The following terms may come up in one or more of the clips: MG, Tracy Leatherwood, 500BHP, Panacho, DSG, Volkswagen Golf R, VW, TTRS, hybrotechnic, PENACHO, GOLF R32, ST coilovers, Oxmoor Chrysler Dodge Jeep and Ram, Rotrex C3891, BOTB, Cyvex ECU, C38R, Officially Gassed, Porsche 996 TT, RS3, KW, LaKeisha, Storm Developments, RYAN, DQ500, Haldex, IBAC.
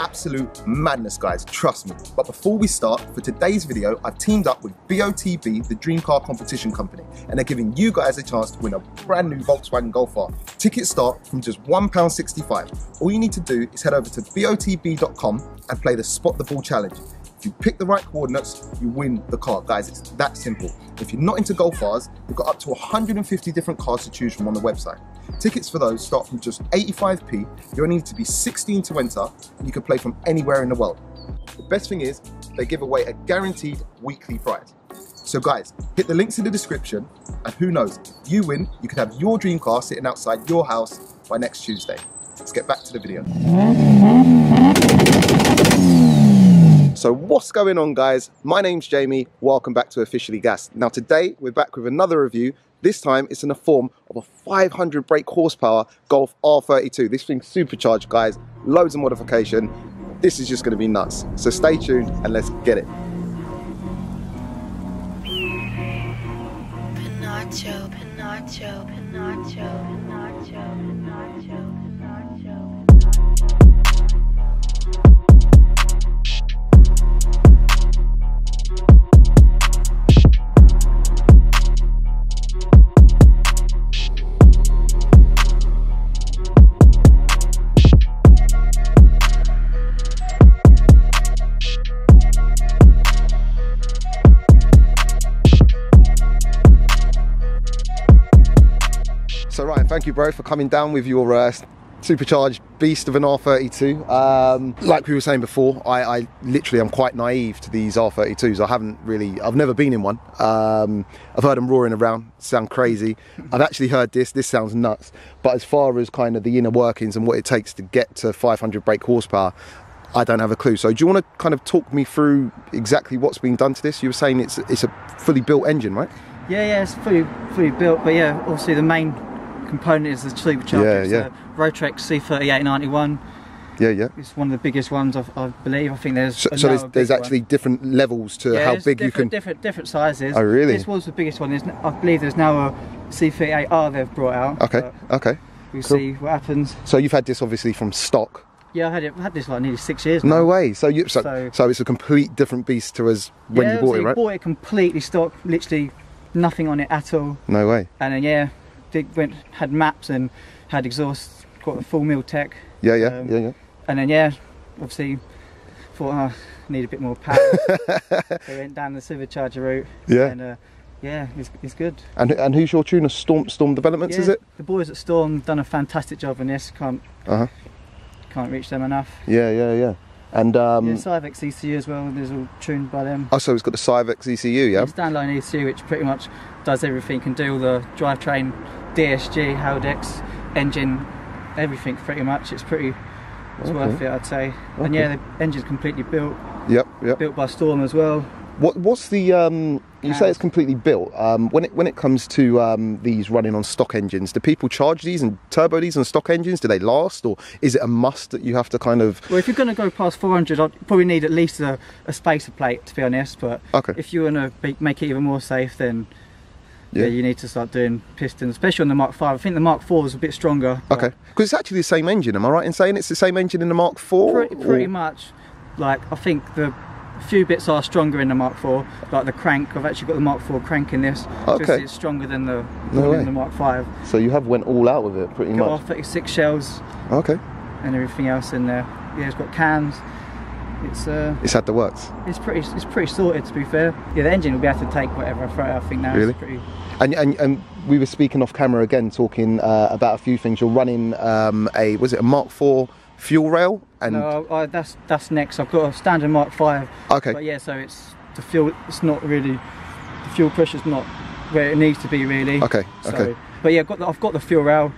Absolute madness, guys, trust me. But before we start, for today's video, I've teamed up with BOTB, the Dream Car Competition Company, and they're giving you guys a chance to win a brand new Volkswagen Golf R. Tickets start from just £1.65. All you need to do is head over to botb.com and play the Spot the Ball Challenge. If you pick the right coordinates, you win the car. Guys, it's that simple. If you're not into Golf Rs, you've got up to 150 different cars to choose from on the website. Tickets for those start from just 85p, you only need to be 16 to enter, and you can play from anywhere in the world. The best thing is, they give away a guaranteed weekly prize. So guys, hit the links in the description, and who knows, if you win, you could have your dream car sitting outside your house by next Tuesday. Let's get back to the video. So what's going on, guys? My name's Jamie, welcome back to Officially Gassed. Now today, we're back with another review. This time, it's in the form of a 500 brake horsepower Golf R32. This thing's supercharged, guys, loads of modification. This is just gonna be nuts. So stay tuned and let's get it. Panacho, Panacho, Panacho, Panacho, Panacho, Panacho, Panacho. So Ryan, thank you, bro, for coming down with your supercharged beast of an R32. Like we were saying before, I literally am quite naive to these R32s. I've never been in one. I've heard them roaring around, sound crazy. I've actually heard this sounds nuts. But as far as kind of the inner workings and what it takes to get to 500 brake horsepower, I don't have a clue. So do you want to kind of talk me through exactly what's been done to this? You were saying it's a fully built engine, right? Yeah, it's fully built, but yeah, obviously the main component is the supercharger. Yeah, Rotrex C3891. Yeah. It's one of the biggest ones, I believe. I think there's there's actually different levels to how big you can. Different sizes. Oh really? This was the biggest one. I believe there's now a C38R they've brought out. Okay. We'll see what happens. So you've had this obviously from stock. Yeah, I had this like nearly 6 years now. No way. So it's a complete different beast to us when you bought it, right? Yeah, bought it completely stock, literally nothing on it at all. No way. And then had maps and had exhaust, got a full meal tech. Yeah. And then obviously thought I need a bit more power. So went down the supercharger route. Yeah. And it's good. And who's your tuner? Storm Developments, is it? The boys at Storm done a fantastic job on this. Can't reach them enough. Yeah. And Cyvex ECU as well, there's all tuned by them. Oh, so it's got the Cyvex ECU, yeah? It's a standalone ECU which pretty much does everything, can do all the drivetrain, DSG, Haldex, engine, everything pretty much. It's worth it, I'd say. Okay. And the engine's completely built. Yep. Built by Storm as well. What's the you say it's completely built? When it comes to these running on stock engines, do people charge these and turbo these on stock engines? Do they last, or is it a must that you have to kind of? Well, if you're going to go past 400, I'd probably need at least a spacer plate, to be honest. But if you want to make it even more safe, then you need to start doing pistons, especially on the Mark 5. I think the Mark 4 is a bit stronger. Okay, because it's actually the same engine. Am I right in saying it's the same engine in the Mark 4? Pretty much. Like I think the. A few bits are stronger in the Mark 4, like the crank. I've actually got the Mark 4 crank in this. Okay. So it's stronger than the Mark 5. So you have went all out with it, pretty much. Got R36 shells. Okay. And everything else in there. Yeah, it's got cams. It's had the works. It's pretty sorted, to be fair. Yeah, the engine will be able to take whatever I throw it. I think now. Really? It's pretty. And we were speaking off camera again, talking about a few things. You're running was it a Mark 4? Fuel rail and no, that's next. I've got a standard Mark 5. Okay. But yeah, so it's the fuel. It's not really the fuel pressure's not where it needs to be really. Okay. So, but yeah, I've got the fuel rail.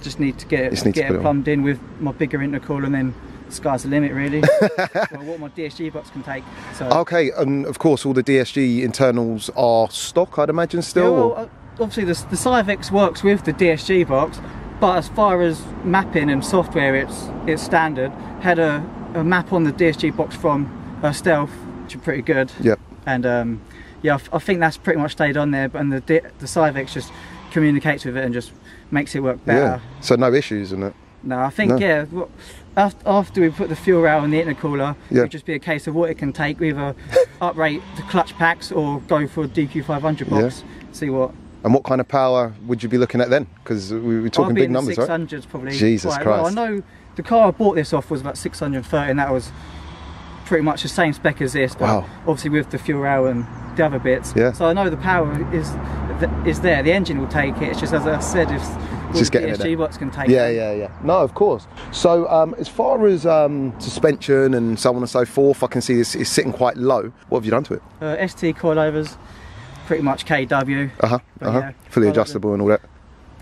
Just need to get it plumbed in with my bigger intercooler, and then the sky's the limit really. What my DSG box can take. So. Okay, and of course all the DSG internals are stock, I'd imagine still. Yeah, well, obviously the Cyvex works with the DSG box. But as far as mapping and software, it's standard. Had a map on the DSG box from Stealth, which are pretty good. Yep. And I think that's pretty much stayed on there. But the Cyvex just communicates with it and just makes it work better. Yeah. So no issues in it. No, I think, no. Yeah, after we put the fuel rail in the intercooler, yeah, it would just be a case of what it can take, either uprate the clutch packs or go for a DQ500 box, yeah, see what. And what kind of power would you be looking at then? Because we were talking big numbers, 600s, right? 600s probably. Jesus Christ. Well, I know the car I bought this off was about 630, and that was pretty much the same spec as this, but wow, obviously with the fuel rail and the other bits. Yeah. So I know the power is there, the engine will take it, it's just, as I said, if just the DSG box can take it. Yeah, yeah, yeah. No, of course. So as far as suspension and so on and so forth, I can see this is sitting quite low. What have you done to it? ST coilovers, pretty much KW. Yeah, fully adjustable and all that.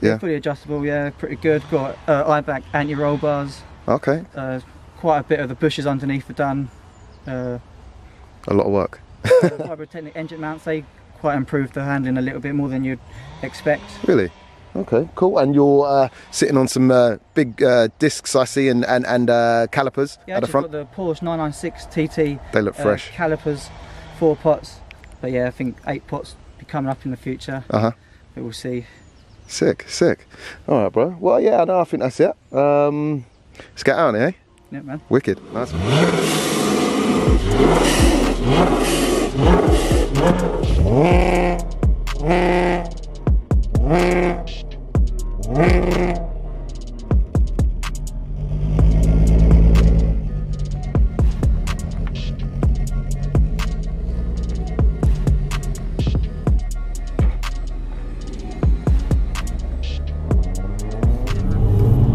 Yeah, yeah, fully adjustable, yeah, pretty good. Got IBAC anti-roll bars. Okay. Quite a bit of the bushes underneath are done. A lot of work. Hybrotechnic engine mounts, they quite improved the handling a little bit more than you'd expect. Really? Okay, cool. And you're sitting on some big discs, I see, and calipers, yeah, at the front. Yeah, got the Porsche 996 TT. They look fresh. Calipers, 4 pots, but yeah, I think 8 pots will be coming up in the future. But we'll see. Sick, sick. All right, bro. Well, yeah, I think that's it. Let's get out of here, eh? Yeah, man. Wicked. Nice one.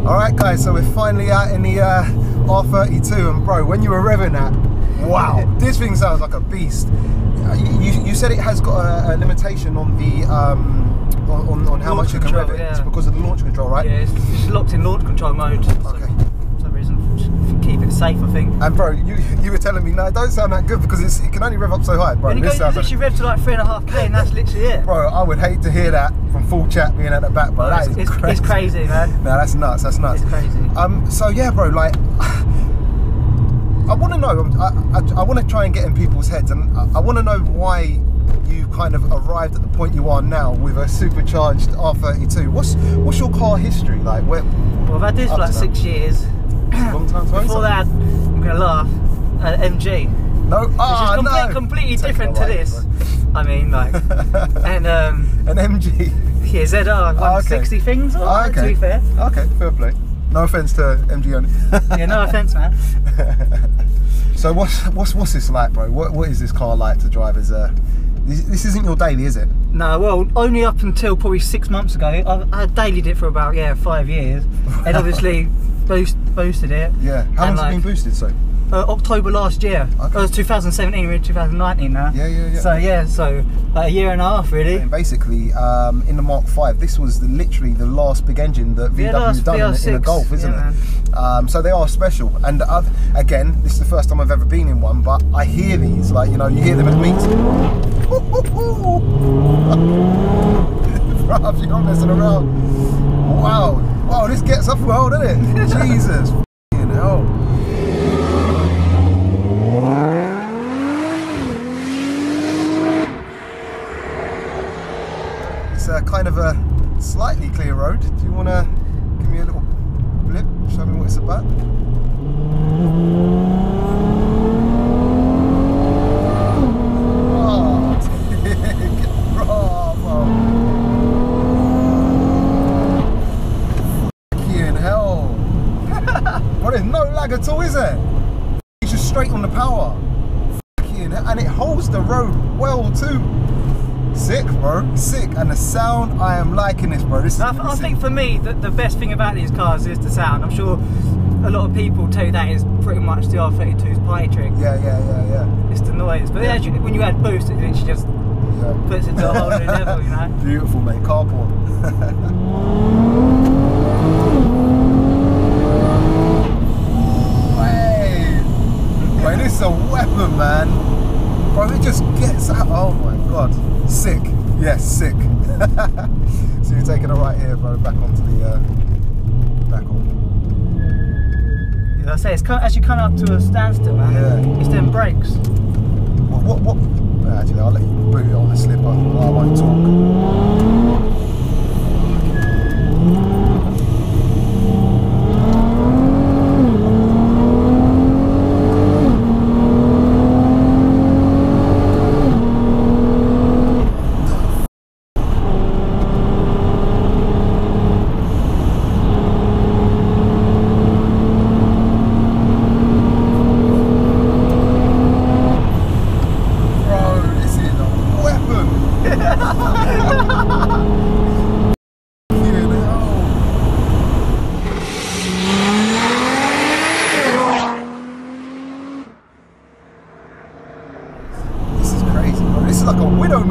Alright guys, so we're finally out in the R32, and bro, when you were revving that, wow, this thing sounds like a beast. You said it has got a limitation on the on how much you can rev it. Yeah. It's because of the launch control, right? Yeah, it's locked in launch control mode. Okay. So reason, keep it safe, I think. And bro, you were telling me, no, it don't sound that good because it can only rev up so high, bro. It literally rev to like 3.5k, and that's literally it. Bro, I would hate to hear that from full chat being at the back, bro. That is crazy. It's crazy, man. No, that's nuts. That's nuts. It's crazy. So yeah, bro. Like, I want to know. I want to try and get in people's heads, and I want to know why you kind of arrived at the point you are now with a supercharged R32. What's your car history like? Well, I've had this for like 6 years. Long time. Before that, I'm gonna laugh. MG. No. Ah, no. It's completely different to this. I mean, like, and an MG. Yeah, ZR 160 things. Oh, okay. To be fair. Okay, fair play. No offense to MG owners. Yeah, no offense, man. So what's this like, bro? What is this car like to drive as a? This isn't your daily, is it? No, well, only up until probably 6 months ago. I dailied it for about 5 years, and obviously boosted it. Yeah. How long's it been boosted so? October last year. Okay. It was 2017, we're in 2019 now. Yeah, yeah, yeah. So yeah, so about 1.5 years really. And basically, in the Mark V, this was literally the last big engine that VW done in a Golf, isn't it? So they are special. And again, this is the first time I've ever been in one, but I hear these, like, you know, you hear them at meets. Bruv, you're not messing around. Wow. Wow, this gets off well, doesn't it? Jesus f***ing hell. Kind of a slightly clear road. Do you want to give me a little blip, show me what it's about? Oh, fucking hell. Well, there's no lag at all, is there? It's just straight on the power. Fucking hell. And it holds the road well too. Sick, bro, sick. And the sound, I am liking this, bro. This I think for me the best thing about these cars is the sound. I'm sure a lot of people tell you that is pretty much the R32's party trick. Yeah, yeah, yeah, yeah. It's the noise, but yeah, actually, when you add boost, it literally just puts it to a whole new level, you know. Beautiful, mate. Car porn. Hey, this is a weapon, man. Bro, it just gets out. Oh my god. Sick. Yes, sick. So you're taking a right here, bro, back onto the back on. Yeah, I say it's actually coming up to a standstill, man. Yeah. It's doing brakes. What? Actually, I'll let you boot it on the slipper. I won't talk.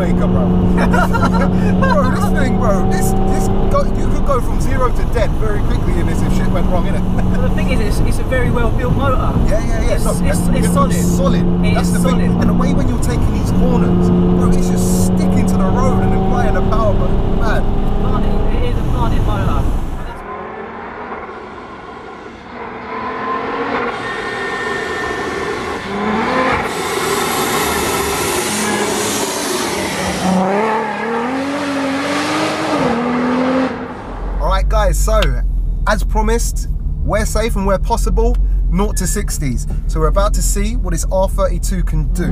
makeup, bro. Bro, this thing, bro, you could go from 0 to 10 very quickly in this if shit went wrong, innit? Well, the thing is, it's a very well-built motor. Yeah, yeah, yeah. It's solid. That's the thing. And the way when you're taking these corners, bro, it's just sticking to the road and applying the power, bro. Mad. It is a planted motor. So, as promised, where safe and where possible, 0 to 60s. So we're about to see what this R32 can do.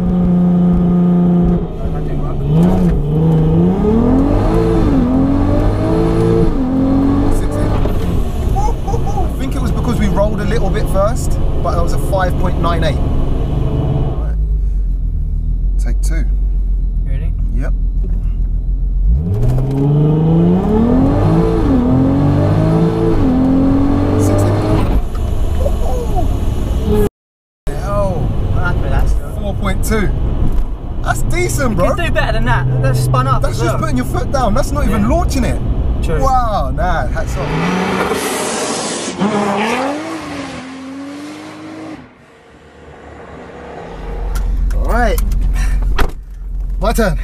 I think it was because we rolled a little bit first, but that was a 5.98. Right. Take two. Really? Yep. That's decent, bro. You can do better than that. That's spun up. That's just putting your foot down. That's not even launching it. True. Wow, nah, hats off. Alright. My turn.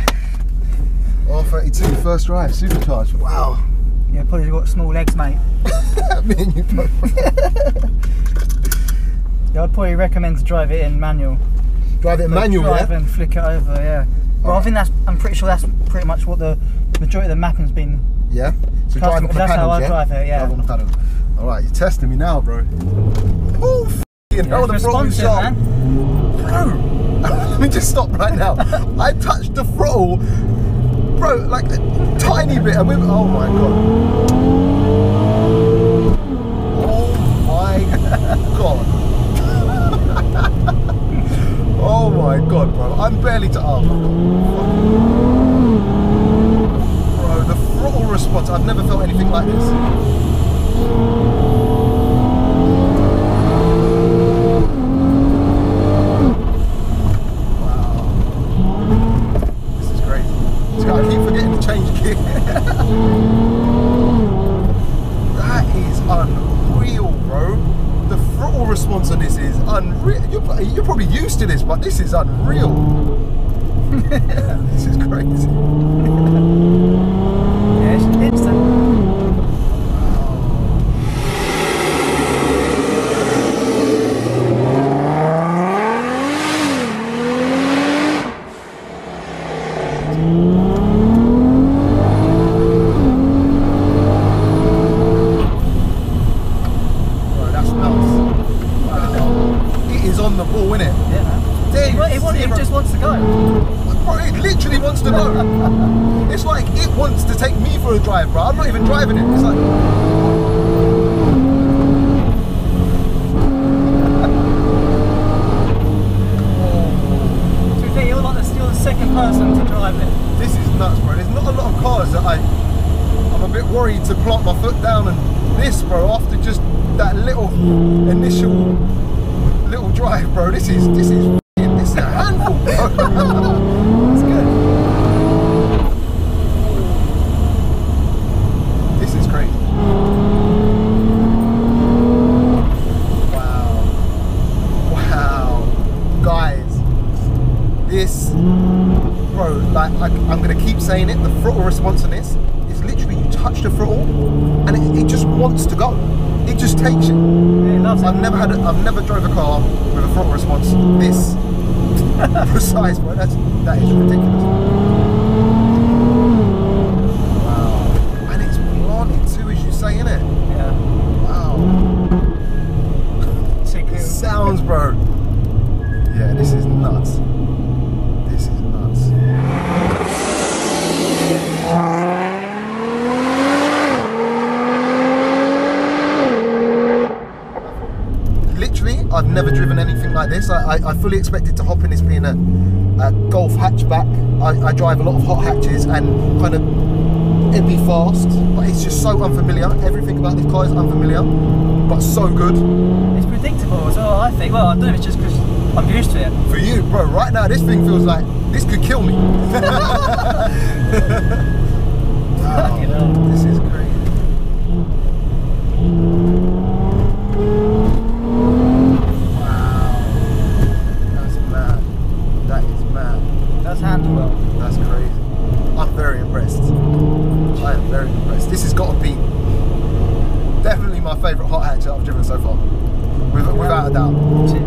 R32, first drive, supercharged. Wow. Yeah, probably got small legs, mate. Me and you both. Yeah, I'd probably recommend to drive it in manual. Drive it manual, yeah? And flick it over, yeah. But right. I think that's, I'm pretty sure that's pretty much what the majority of the mapping's been. Yeah? So driving off the pedals, yeah? That's how I drive it, yeah. Drive on the pedal. Alright, you're testing me now, bro. Oh, f***ing hell, the throttle is sharp. Bro, let me just stop right now. I touched the throttle, bro, like a tiny bit. And oh my God. Oh my God. Oh my God, bro, I'm barely to arm. Bro, the throttle response, I've never felt anything like this. Wow. This is great. I keep forgetting to change gear. That is unreal, bro. The throttle response on this is unreal. You're probably used to this, but this is unreal. This is crazy. Yeah, it's instant. Precise, bro. That is ridiculous. Wow. And it's planted too, as you say, innit? Yeah. Wow. It sounds, bro. Yeah, this is nuts. This is nuts. Literally, I've never driven anything like this. I fully expected to hop in this being a Golf hatchback. I drive a lot of hot hatches and kind of it'd be fast, but it's just so unfamiliar. Everything about this car is unfamiliar, but so good. It's predictable as well, I think. Well, I don't know if it's just because I'm used to it. For you, bro, right now this thing feels like This could kill me. Wow, you know, this is crazy.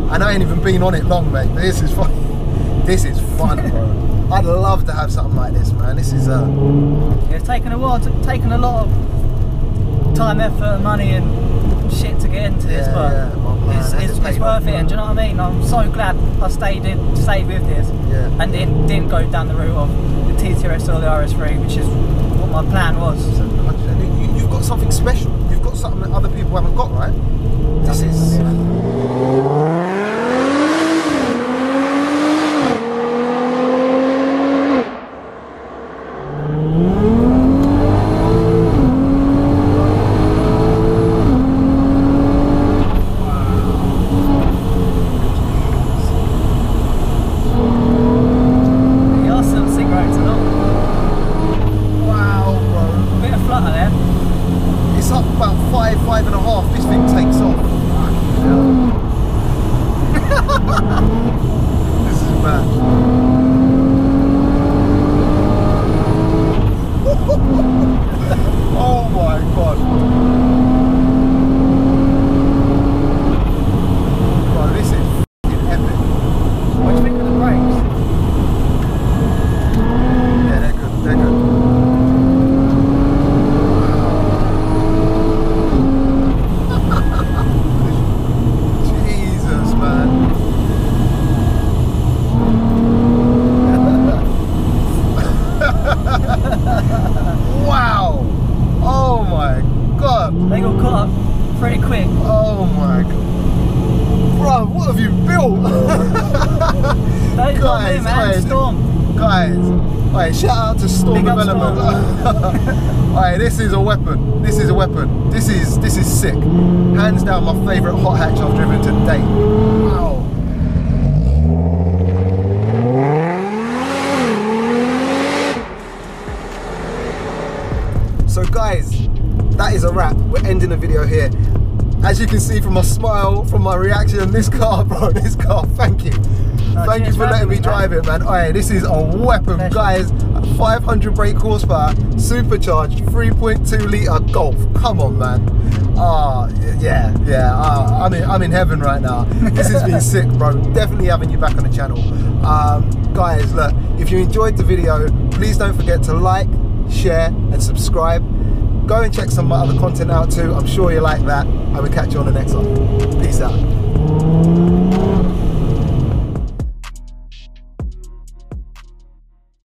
And I ain't even been on it long, mate, but this is fun. This is fun, bro. I'd love to have something like this, man. This is it's taken a while, taken a lot of time, effort, money and shit to get into this, but yeah, man, it's worth it, and do you know what I mean? I'm so glad I stayed with this, yeah, and it didn't go down the route of the TTRS or the RS3, which is what my plan was. You've got something special. You've got something that other people haven't got, right? This is... This car, bro, this car, thank you. Thank you for letting me drive it, man. Alright, this is a weapon, guys. 500 brake horsepower, supercharged, 3.2 litre Golf. Come on, man. I'm in heaven right now. This has been sick, bro. Definitely having you back on the channel. Guys, look, if you enjoyed the video, please don't forget to like, share, and subscribe. Go and check some of my other content out too. I'm sure you like that. I will catch you on the next one. Peace out.